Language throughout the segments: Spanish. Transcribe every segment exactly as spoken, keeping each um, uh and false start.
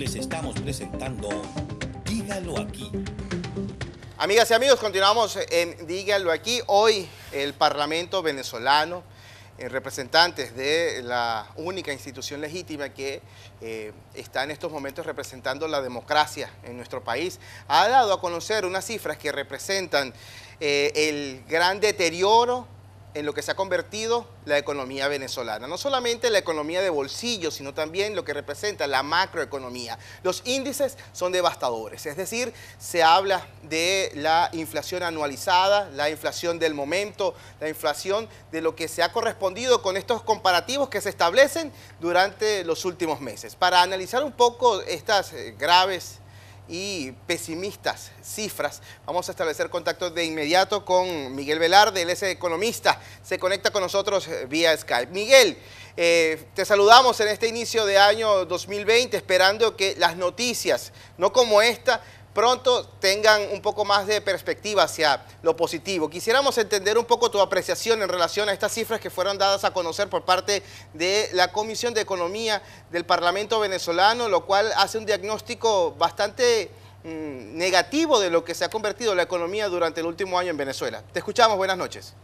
les estamos presentando Dígalo Aquí. Amigas y amigos, continuamos en Dígalo Aquí. Hoy el Parlamento venezolano, representantes de la única institución legítima que eh, está en estos momentos representando la democracia en nuestro país, ha dado a conocer unas cifras que representan eh, el gran deterioro en lo que se ha convertido la economía venezolana. No solamente la economía de bolsillo, sino también lo que representa la macroeconomía. Los índices son devastadores, es decir, se habla de la inflación anualizada, la inflación del momento, la inflación de lo que se ha correspondido con estos comparativos que se establecen durante los últimos meses. Para analizar un poco estas graves y pesimistas cifras, vamos a establecer contacto de inmediato con Miguel Velarde, él es economista, se conecta con nosotros vía Skype. Miguel, eh, te saludamos en este inicio de año dos mil veinte, esperando que las noticias, no como esta, pronto tengan un poco más de perspectiva hacia lo positivo. Quisiéramos entender un poco tu apreciación en relación a estas cifras que fueron dadas a conocer por parte de la Comisión de Economía del Parlamento venezolano, lo cual hace un diagnóstico bastante mmm, negativo de lo que se ha convertido la economía durante el último año en Venezuela. Te escuchamos, buenas noches.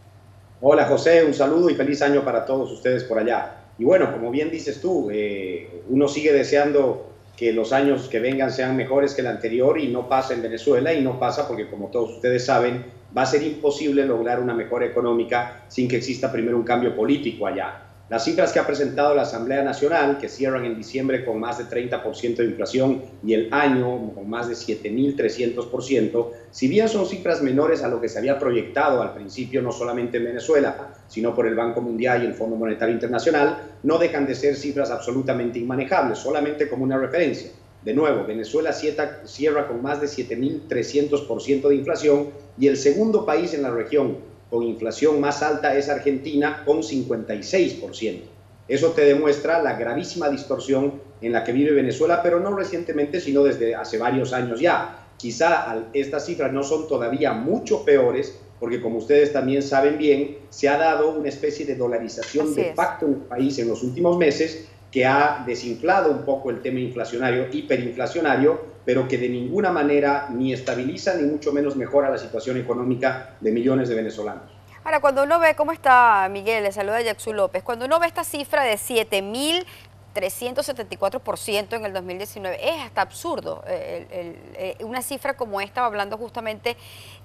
Hola José, un saludo y feliz año para todos ustedes por allá. Y bueno, como bien dices tú, eh, uno sigue deseando que los años que vengan sean mejores que el anterior y no pasa en Venezuela, y no pasa porque, como todos ustedes saben, va a ser imposible lograr una mejora económica sin que exista primero un cambio político allá. Las cifras que ha presentado la Asamblea Nacional, que cierran en diciembre con más de treinta por ciento de inflación y el año con más de siete mil trescientos por ciento, si bien son cifras menores a lo que se había proyectado al principio, no solamente en Venezuela, sino por el Banco Mundial y el Fondo Monetario Internacional, no dejan de ser cifras absolutamente inmanejables, solamente como una referencia. De nuevo, Venezuela cierra con más de siete mil trescientos por ciento de inflación y el segundo país en la región con inflación más alta es Argentina, con cincuenta y seis por ciento. Eso te demuestra la gravísima distorsión en la que vive Venezuela, pero no recientemente, sino desde hace varios años ya. Quizá estas cifras no son todavía mucho peores, porque como ustedes también saben bien, se ha dado una especie de dolarización de facto en el país en los últimos meses, que ha desinflado un poco el tema inflacionario, hiperinflacionario, pero que de ninguna manera ni estabiliza ni mucho menos mejora la situación económica de millones de venezolanos. Ahora, cuando uno ve, ¿cómo está Miguel? Le saluda Yatzú López. Cuando uno ve esta cifra de siete mil trescientos setenta y cuatro por ciento en el dos mil diecinueve, es hasta absurdo el, el, el, una cifra como esta, hablando justamente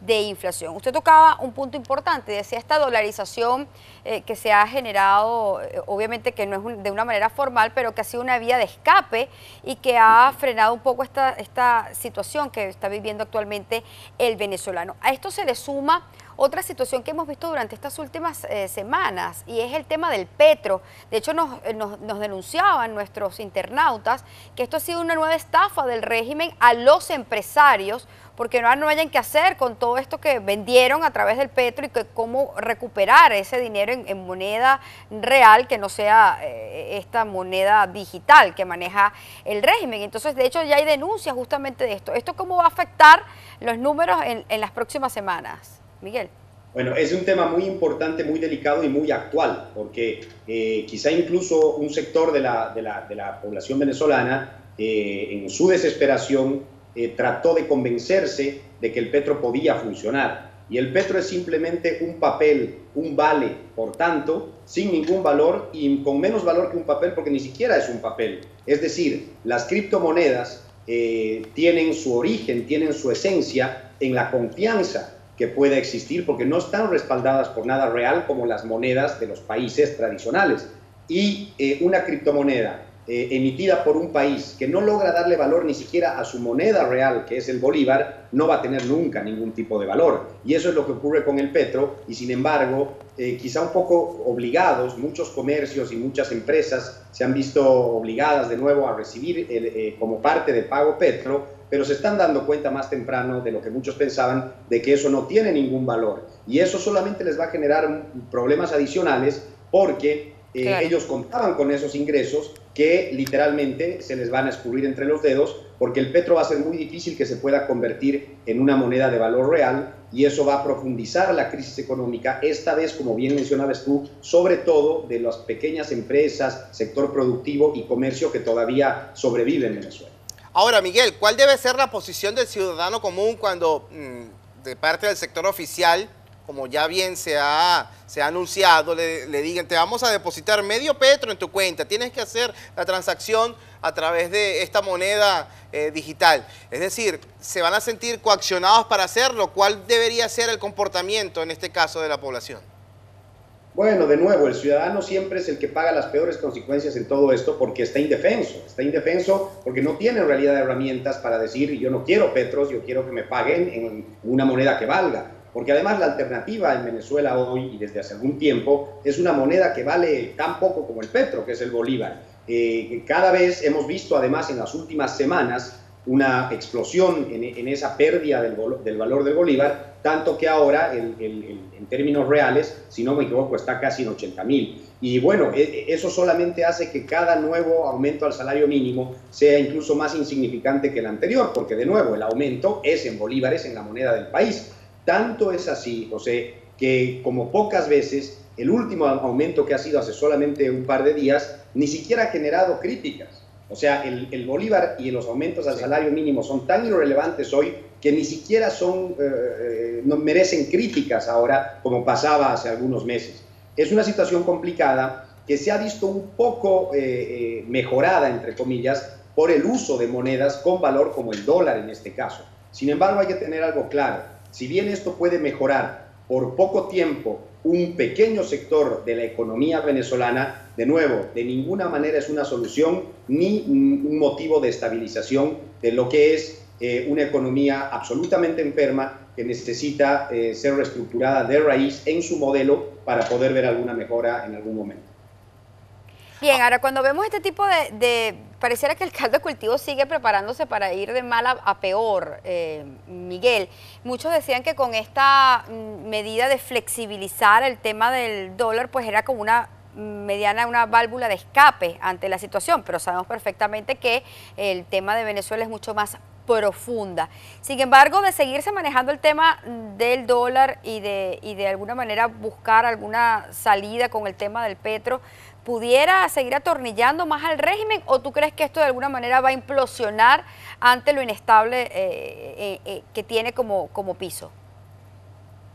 de inflación. Usted tocaba un punto importante, decía esta dolarización eh, que se ha generado, eh, obviamente que no es un, de una manera formal, pero que ha sido una vía de escape y que ha frenado un poco esta, esta situación que está viviendo actualmente el venezolano. A esto se le suma otra situación que hemos visto durante estas últimas eh, semanas, y es el tema del Petro. De hecho, nos, nos, nos denunciaban nuestros internautas que esto ha sido una nueva estafa del régimen a los empresarios, porque no, no hayan qué hacer con todo esto que vendieron a través del Petro y que cómo recuperar ese dinero en, en moneda real que no sea eh, esta moneda digital que maneja el régimen. Entonces, de hecho, ya hay denuncias justamente de esto. ¿Esto cómo va a afectar los números en, en las próximas semanas, Miguel? Bueno, es un tema muy importante, muy delicado y muy actual, porque eh, quizá incluso un sector de la, de la, de la población venezolana, eh, en su desesperación, eh, trató de convencerse de que el Petro podía funcionar. Y el Petro es simplemente un papel, un vale, por tanto, sin ningún valor y con menos valor que un papel, porque ni siquiera es un papel. Es decir, las criptomonedas eh, tienen su origen, tienen su esencia en la confianza que pueda existir, porque no están respaldadas por nada real como las monedas de los países tradicionales. Y eh, una criptomoneda eh, emitida por un país que no logra darle valor ni siquiera a su moneda real, que es el Bolívar, no va a tener nunca ningún tipo de valor. Y eso es lo que ocurre con el Petro, y sin embargo, eh, quizá un poco obligados, muchos comercios y muchas empresas se han visto obligadas de nuevo a recibir el, eh, como parte del pago Petro, pero se están dando cuenta más temprano de lo que muchos pensaban, de que eso no tiene ningún valor. Y eso solamente les va a generar problemas adicionales, porque eh, claro, ellos contaban con esos ingresos que literalmente se les van a escurrir entre los dedos, porque el Petro va a ser muy difícil que se pueda convertir en una moneda de valor real, y eso va a profundizar la crisis económica, esta vez, como bien mencionabas tú, sobre todo de las pequeñas empresas, sector productivo y comercio que todavía sobrevive en Venezuela. Ahora, Miguel, ¿cuál debe ser la posición del ciudadano común cuando mmm, de parte del sector oficial, como ya bien se ha, se ha anunciado, le, le digan, te vamos a depositar medio Petro en tu cuenta, tienes que hacer la transacción a través de esta moneda eh, digital? Es decir, se van a sentir coaccionados para hacerlo. ¿Cuál debería ser el comportamiento en este caso de la población? Bueno, de nuevo, el ciudadano siempre es el que paga las peores consecuencias en todo esto porque está indefenso, está indefenso porque no tiene en realidad herramientas para decir yo no quiero Petros, yo quiero que me paguen en una moneda que valga. Porque además la alternativa en Venezuela hoy y desde hace algún tiempo es una moneda que vale tan poco como el Petro, que es el Bolívar. Eh, cada vez hemos visto además en las últimas semanas una explosión en, en esa pérdida del, del valor del Bolívar, tanto que ahora el, el, el, en términos reales, si no me equivoco, está casi en ochenta mil. Y bueno, eso solamente hace que cada nuevo aumento al salario mínimo sea incluso más insignificante que el anterior, porque de nuevo el aumento es en bolívares, en la moneda del país. Tanto es así, José, que como pocas veces, el último aumento que ha sido hace solamente un par de días, ni siquiera ha generado críticas. O sea, el, el Bolívar y los aumentos al salario mínimo son tan irrelevantes hoy que ni siquiera son, eh, no merecen críticas ahora como pasaba hace algunos meses. Es una situación complicada que se ha visto un poco eh, mejorada, entre comillas, por el uso de monedas con valor como el dólar en este caso. Sin embargo, hay que tener algo claro. Si bien esto puede mejorar por poco tiempo un pequeño sector de la economía venezolana, de nuevo, de ninguna manera es una solución ni un motivo de estabilización de lo que es eh, una economía absolutamente enferma que necesita eh, ser reestructurada de raíz en su modelo para poder ver alguna mejora en algún momento. Bien, ahora cuando vemos este tipo de, de pareciera que el caldo de cultivo sigue preparándose para ir de mal a, a peor, eh, Miguel. Muchos decían que con esta medida de flexibilizar el tema del dólar, pues era como una mediana, una válvula de escape ante la situación, pero sabemos perfectamente que el tema de Venezuela es mucho más profunda. Sin embargo, de seguirse manejando el tema del dólar y de, y de alguna manera buscar alguna salida con el tema del Petro, ¿pudiera seguir atornillando más al régimen o tú crees que esto de alguna manera va a implosionar ante lo inestable eh, eh, eh, que tiene como, como piso?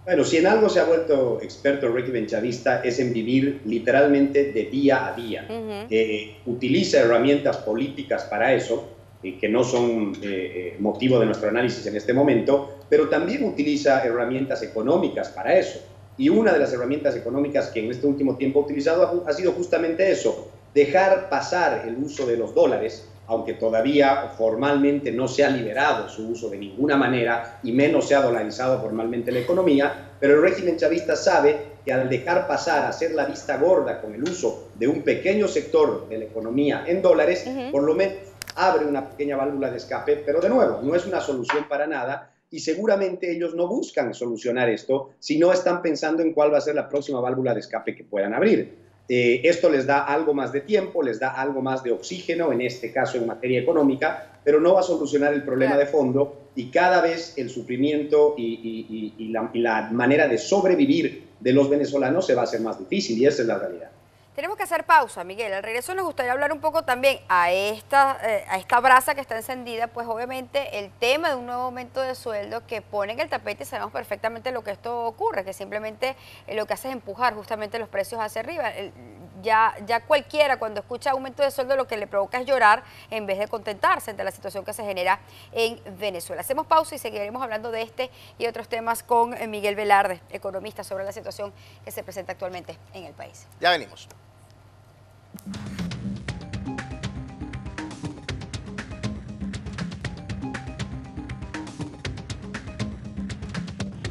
Bueno, si en algo se ha vuelto experto el régimen chavista es en vivir literalmente de día a día. Uh-huh. eh, utiliza herramientas políticas para eso, eh, que no son eh, motivo de nuestro análisis en este momento, pero también utiliza herramientas económicas para eso. Y una de las herramientas económicas que en este último tiempo ha utilizado ha sido justamente eso, dejar pasar el uso de los dólares, aunque todavía formalmente no se ha liberado su uso de ninguna manera y menos se ha dolarizado formalmente la economía, pero el régimen chavista sabe que al dejar pasar, hacer la vista gorda con el uso de un pequeño sector de la economía en dólares, uh-huh, por lo menos abre una pequeña válvula de escape, pero de nuevo, no es una solución para nada. Y seguramente ellos no buscan solucionar esto, sino están pensando en cuál va a ser la próxima válvula de escape que puedan abrir. Eh, esto les da algo más de tiempo, les da algo más de oxígeno, en este caso en materia económica, pero no va a solucionar el problema [S2] Claro. [S1] De fondo y cada vez el sufrimiento y, y, y, y, la, y la manera de sobrevivir de los venezolanos se va a hacer más difícil y esa es la realidad. Tenemos que hacer pausa, Miguel. Al regreso nos gustaría hablar un poco también a esta, eh, a esta brasa que está encendida, pues obviamente el tema de un nuevo aumento de sueldo que pone en el tapete y sabemos perfectamente lo que esto ocurre, que simplemente eh, lo que hace es empujar justamente los precios hacia arriba. El, ya, ya cualquiera cuando escucha aumento de sueldo lo que le provoca es llorar en vez de contentarse ante la situación que se genera en Venezuela. Hacemos pausa y seguiremos hablando de este y otros temas con Miguel Velarde, economista, sobre la situación que se presenta actualmente en el país. Ya venimos.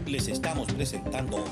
Les estamos presentando